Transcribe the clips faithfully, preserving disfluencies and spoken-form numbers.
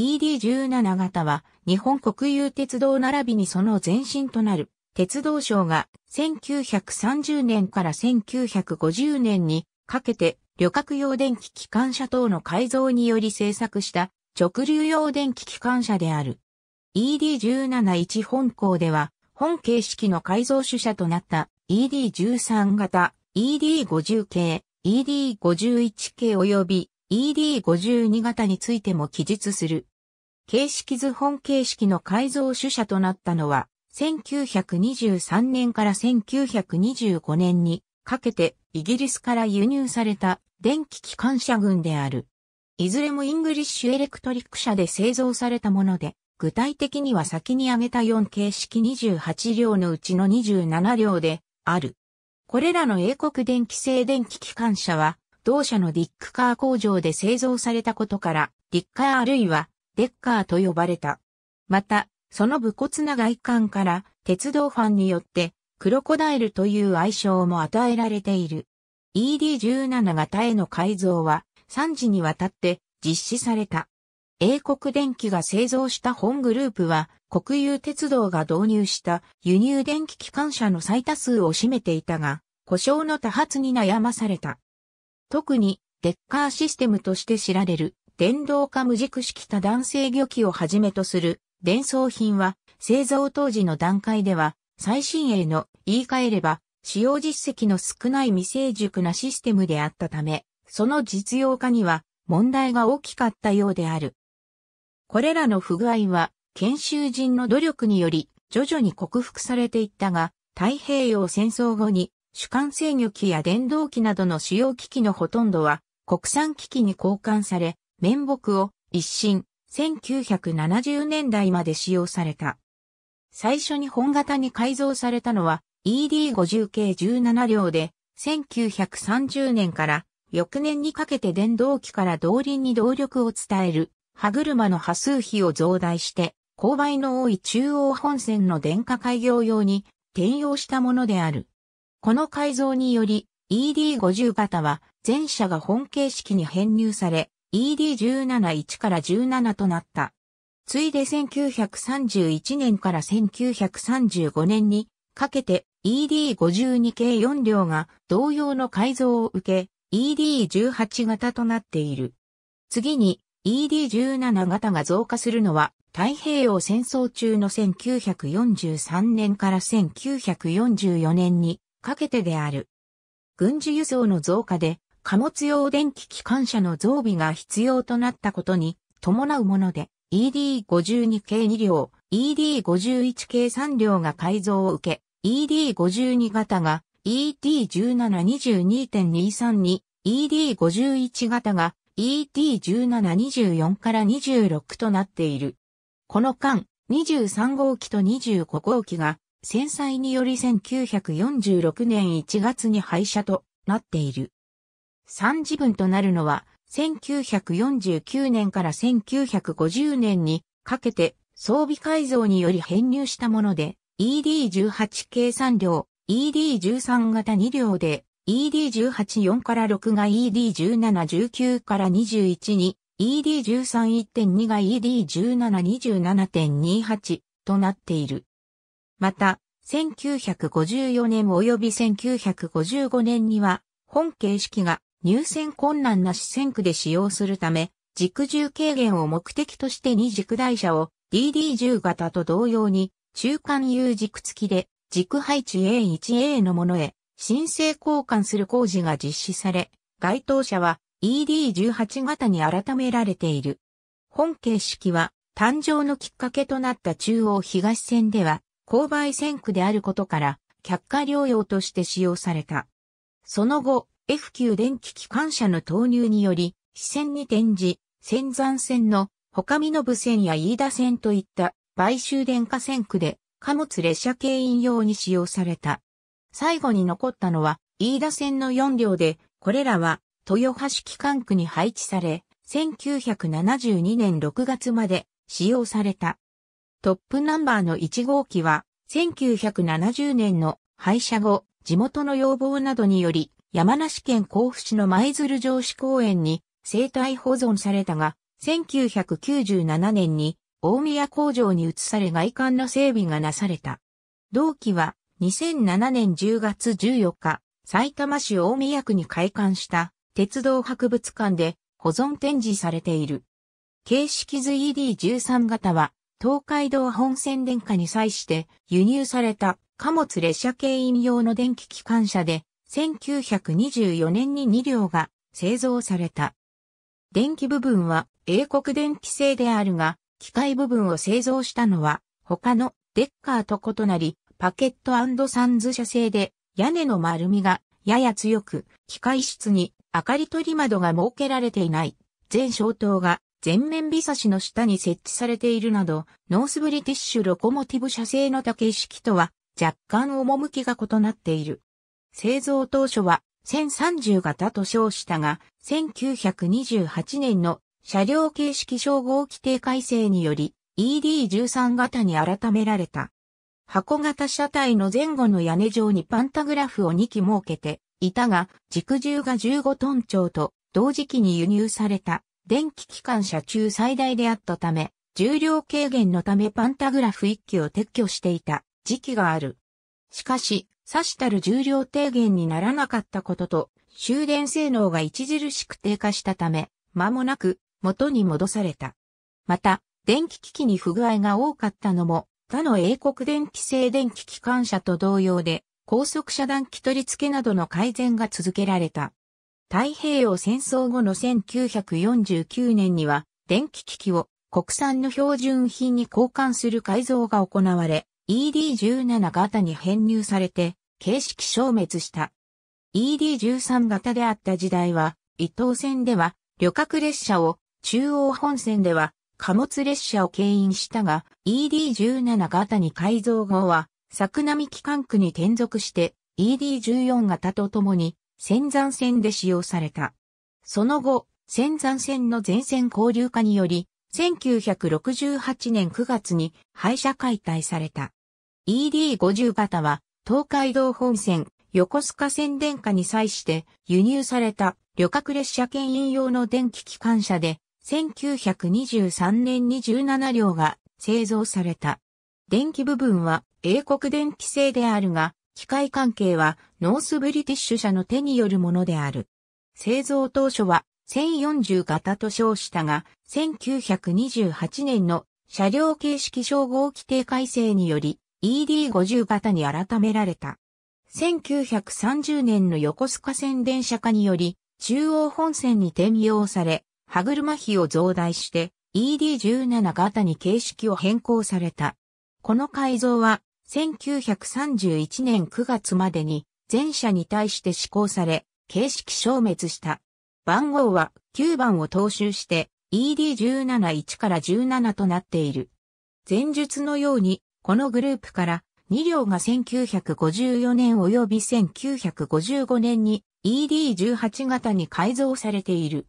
イーディーじゅうなな 型は日本国有鉄道並びにその前身となる鉄道省がせんきゅうひゃくさんじゅうねんからせんきゅうひゃくごじゅうねんにかけて旅客用電気機関車等の改造により製作した直流用電気機関車である。イーディーじゅうなないち 本項では本形式の改造主車となった イーディーじゅうさん 型、イーディーごじゅう 系、イーディーごじゅういち 系及び イーディーごじゅうに 型についても記述する。形式図本形式の改造主車となったのは、せんきゅうひゃくにじゅうさんねんからせんきゅうひゃくにじゅうごねんにかけてイギリスから輸入された電気機関車群である。いずれもイングリッシュエレクトリック社で製造されたもので、具体的には先に挙げたよん形式にじゅうはちりょうのうちのにじゅうななりょうである。これらの英国電気製電気機関車は、同社のディックカー工場で製造されたことから、ディッカーあるいはデッカーと呼ばれた。また、その武骨な外観から、鉄道ファンによって、クロコダイルという愛称も与えられている。イーディーじゅうなな 型への改造は、さんじにわたって実施された。英国電気が製造した本グループは、国有鉄道が導入した輸入電気機関車の最多数を占めていたが、故障の多発に悩まされた。特に、デッカーシステムとして知られる、電動化無軸式多段制御機をはじめとする、電装品は、製造当時の段階では、最新鋭の、言い換えれば、使用実績の少ない未成熟なシステムであったため、その実用化には、問題が大きかったようである。これらの不具合は、研修人の努力により、徐々に克服されていったが、太平洋戦争後に、主幹制御機や電動機などの主要機器のほとんどは、国産機器に交換され、面目を一新、せんきゅうひゃくななじゅうねんだいまで使用された。最初に本型に改造されたのは、イーディーごじゅう 系じゅうななりょうで、せんきゅうひゃくさんじゅうねんから、翌年にかけて電動機から動輪に動力を伝える。歯車の波数比を増大して、勾配の多い中央本線の電化開業用に転用したものである。この改造により、イーディーごじゅう 型は前者が本形式に編入され、イーディーじゅうなないち からじゅうななとなった。ついでせんきゅうひゃくさんじゅういちねんからせんきゅうひゃくさんじゅうごねんにかけて イーディーごじゅうに 系よんりょうが同様の改造を受け、イーディーじゅうはち 型となっている。次に、イーディーじゅうなな 型が増加するのは太平洋戦争中のせんきゅうひゃくよんじゅうさんねんからせんきゅうひゃくよんじゅうよねんにかけてである。軍事輸送の増加で貨物用電気機関車の増備が必要となったことに伴うもので イーディーごじゅうに 系にりょう、イーディーごじゅういち 系さんりょうが改造を受け、イーディーごじゅうに 型が イーディーじゅうなな にじゅうに てんにさん に、イーディーごじゅういち 型がイーディーじゅうなな にじゅうよん からにじゅうろくとなっている。この間、にじゅうさんごうきとにじゅうごごうきが、戦災によりせんきゅうひゃくよんじゅうろくねんいちがつに廃車となっている。さんじぶんとなるのは、せんきゅうひゃくよんじゅうきゅうねんからせんきゅうひゃくごじゅうねんにかけて装備改造により編入したもので、イーディーじゅうはち 系さんりょう、イーディーじゅうさん 型にりょうで、イーディーじゅうはち よんからろくが イーディーじゅうなな じゅうきゅう からにじゅういちに、イーディーじゅうさん いってんに が イーディーじゅうなな にじゅうなな てんにはち となっている。また、せんきゅうひゃくごじゅうよねん及びせんきゅうひゃくごじゅうごねんには、本形式が入線困難な四線区で使用するため、軸重軽減を目的としてに軸台車を ディーディーじゅう 型と同様に、中間 U 軸付きで、軸配置 エーいちエー のものへ、申請交換する工事が実施され、該当車は イーディーじゅうはち 型に改められている。本形式は誕生のきっかけとなった中央東線では、勾配線区であることから、客貨両用として使用された。その後、エフきゅう 電気機関車の投入により、支線に転じ、仙山線の他身延線や飯田線といった買収電化線区で貨物列車牽引用に使用された。最後に残ったのは、飯田線のよんりょうで、これらは、豊橋機関区に配置され、せんきゅうひゃくななじゅうにねんろくがつまで使用された。トップナンバーのいちごうきは、せんきゅうひゃくななじゅうねんの廃車後、地元の要望などにより、山梨県甲府市の舞鶴城址公園に、生態保存されたが、せんきゅうひゃくきゅうじゅうななねんに大宮工場に移され外観の整備がなされた。同期はにせんななねんじゅうがつじゅうよっか、埼玉市大宮区に開館した鉄道博物館で保存展示されている。形式図 イーディーじゅうさん 型は東海道本線電化に際して輸入された貨物列車牽引用の電気機関車でせんきゅうひゃくにじゅうよねんにに両が製造された。電気部分は英国電気製であるが、機械部分を製造したのは他のデッカーと異なりパケット&サンズ社製で屋根の丸みがやや強く、機械室に明かり取り窓が設けられていない。全照灯が全面日差しの下に設置されているなど、ノースブリティッシュロコモティブ社製の他形式とは若干趣が異なっている。製造当初はせんさんじゅう型と称したが、せんきゅうひゃくにじゅうはちねんの車両形式称号規定改正により イーディーじゅうさん 型に改められた。箱型車体の前後の屋根上にパンタグラフをに基設けていたが、軸重がじゅうごトン超と同時期に輸入された電気機関車中最大であったため、重量軽減のためパンタグラフいっ基を撤去していた時期がある。しかし、さしたる重量低減にならなかったことと、終電性能が著しく低下したため、間もなく元に戻された。また、電気機器に不具合が多かったのも、他の英国電気製電気機関車と同様で、高速遮断機取り付けなどの改善が続けられた。太平洋戦争後のせんきゅうひゃくよんじゅうきゅうねんには、電気機器を国産の標準品に交換する改造が行われ、イーディーじゅうなな 型に編入されて、形式消滅した。イーディーじゅうさん 型であった時代は、伊東線では旅客列車を、中央本線では貨物列車を牽引したが、イーディーじゅうなな 型に改造後は、作並機関区に転属して、イーディーじゅうよん 型とともに、仙山線で使用された。その後、仙山線の全線交流化により、せんきゅうひゃくろくじゅうはちねんくがつに廃車解体された。イーディーごじゅう 型は東海道本線、横須賀線電化に際して輸入された旅客列車牽引用の電気機関車でせんきゅうひゃくにじゅうさんねんにじゅうなな両が製造された。電気部分は英国電気製であるが、機械関係はノースブリティッシュ社の手によるものである。製造当初はせんよんじゅう型と称したが、せんきゅうひゃくにじゅうはちねんの車両形式称号規定改正により、イーディーごじゅう 型に改められた。せんきゅうひゃくさんじゅうねんの横須賀線電車化により、中央本線に転用され、歯車比を増大して、イーディーじゅうなな 型に形式を変更された。この改造は、せんきゅうひゃくさんじゅういちねんくがつまでに、全車に対して施行され、形式消滅した。番号はきゅうばんを踏襲して イーディーじゅうなないち からじゅうななとなっている。前述のようにこのグループからに両がせんきゅうひゃくごじゅうよねん及びせんきゅうひゃくごじゅうごねんに イーディーじゅうはち 型に改造されている。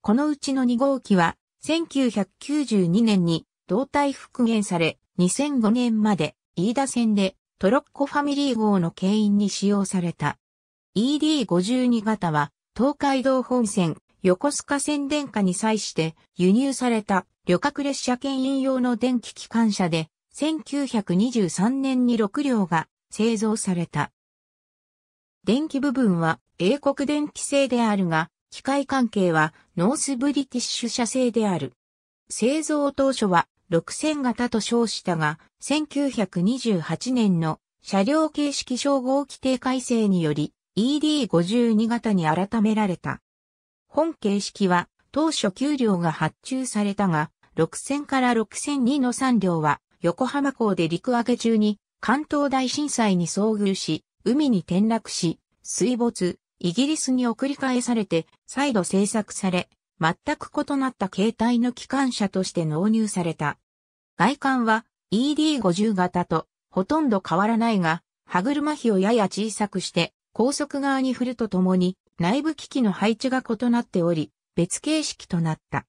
このうちのに号機はせんきゅうひゃくきゅうじゅうにねんに動体復元されにせんごねんまで飯田線でトロッコファミリー号の牽引に使用された。イーディーごじゅうに 型は東海道本線、横須賀線電化に際して輸入された旅客列車牽引用の電気機関車でせんきゅうひゃくにじゅうさんねんにろく両が製造された。電気部分は英国電気製であるが、機械関係はノースブリティッシュ社製である。製造当初はろくせん型と称したが、せんきゅうひゃくにじゅうはちねんの車両形式称号規定改正により、イーディーごじゅうに 型に改められた。本形式は当初きゅう両が発注されたが、ろくせんからろくせんにのさん両は横浜港で陸揚げ中に関東大震災に遭遇し、海に転落し、水没、イギリスに送り返されて再度製作され、全く異なった形態の機関車として納入された。外観は イーディーごじゅう 型とほとんど変わらないが、歯車比をやや小さくして、高速側に振るとともに内部機器の配置が異なっており、別形式となった。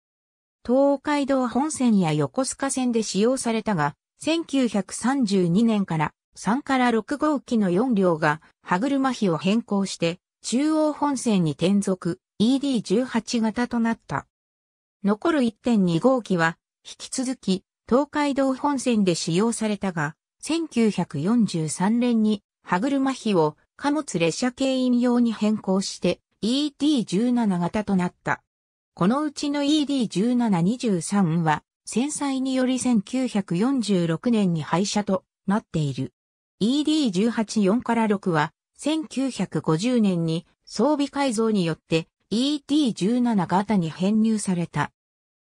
東海道本線や横須賀線で使用されたが、せんきゅうひゃくさんじゅうにねんからさんからろく号機のよん両が歯車比を変更して中央本線に転属 イーディーじゅうはち 型となった。残る いってんに 号機は、引き続き、東海道本線で使用されたが、せんきゅうひゃくよんじゅうさんねんに歯車比を貨物列車牽引用に変更して イーディーじゅうなな 型となった。このうちの イーディーじゅうなな にじゅうさん は、戦災によりせんきゅうひゃくよんじゅうろくねんに廃車となっている。イーディーじゅうはち よんからろく は、せんきゅうひゃくごじゅうねんに装備改造によって イーディーじゅうなな 型に編入された。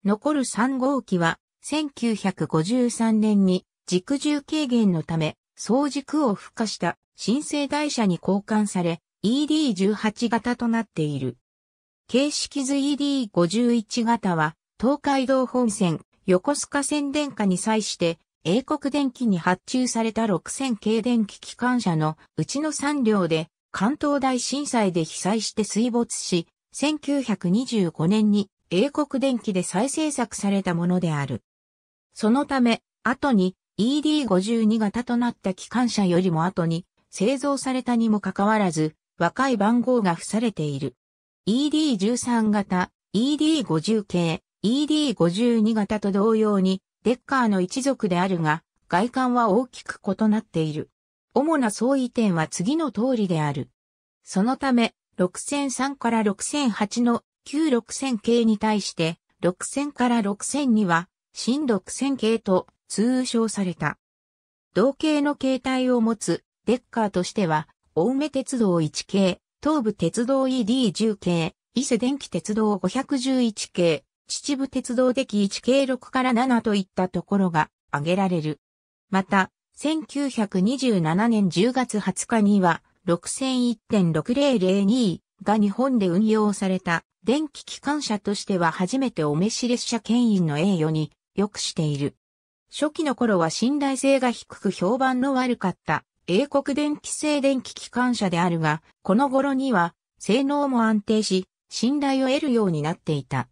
残るさん号機は、せんきゅうひゃくごじゅうさんねんに軸重軽減のため、総軸を付加した新生台車に交換され、イーディーじゅうはち 型となっている。形式図 イーディーごじゅういち 型は、東海道本線、横須賀線電化に際して、英国電機に発注されたろくせん系電気機関車のうちのさん両で、関東大震災で被災して水没し、せんきゅうひゃくにじゅうごねんに英国電機で再製作されたものである。そのため、後に イーディーごじゅうに 型となった機関車よりも後に製造されたにもかかわらず、若い番号が付されている。イーディーじゅうさん 型、イーディーごじゅう 系、イーディーごじゅうに 型と同様に、デッカーの一族であるが、外観は大きく異なっている。主な相違点は次の通りである。そのため、ろくせんさんからろくせんはちの旧ろくせん系に対して、ろくせんからろくせんには、新ろくせん系と通称された。同型の形態を持つデッカーとしては、青梅鉄道いち系、東武鉄道 イーディーじゅう 系、伊勢電気鉄道ごひゃくじゅういち系、秩父鉄道デキいち系ろくからななといったところが挙げられる。また、せんきゅうひゃくにじゅうななねんじゅうがつはつかには、ろくせんいち ろくせんに が日本で運用された電気機関車としては初めてお召し列車牽引の栄誉に良くしている。初期の頃は信頼性が低く評判の悪かった英国電機製電気機関車であるが、この頃には性能も安定し、信頼を得るようになっていた。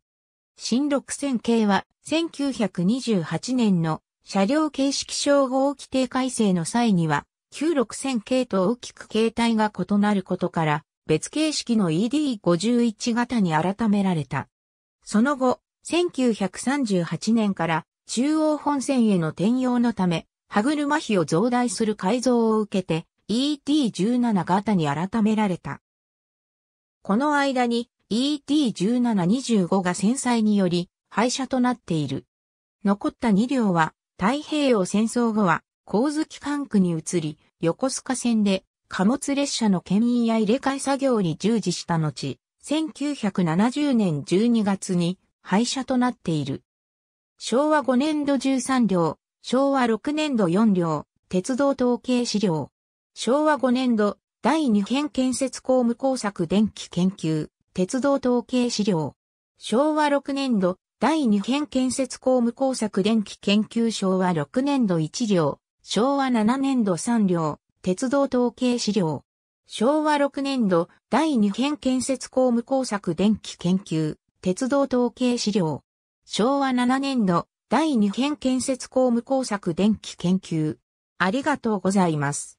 新ろくせん系はせんきゅうひゃくにじゅうはちねんの車両形式称号規定改正の際には旧ろくせん系と大きく形態が異なることから別形式の イーディーごじゅういち 型に改められた。その後、せんきゅうひゃくさんじゅうはちねんから中央本線への転用のため歯車比を増大する改造を受けて イーディーじゅうなな 型に改められた。この間にイーディーじゅうなな にじゅうご が戦災により廃車となっている。残ったに両は太平洋戦争後は神月管区に移り、横須賀線で貨物列車の牽引や入れ替え作業に従事した後、せんきゅうひゃくななじゅうねんじゅうにがつに廃車となっている。しょうわごねんどじゅうさん両、しょうわろくねんどよん両、鉄道統計資料。しょうわごねんどだいに編建設工務工作電気研究。鉄道統計資料。しょうわろくねんど、だいに編建設工務工作電気研究しょうわろくねんどいち両、しょうわななねんどさん両、鉄道統計資料。しょうわろくねんど、だいに編建設工務工作電気研究、鉄道統計資料。しょうわななねんど、だいに編建設工務工作電気研究。ありがとうございます。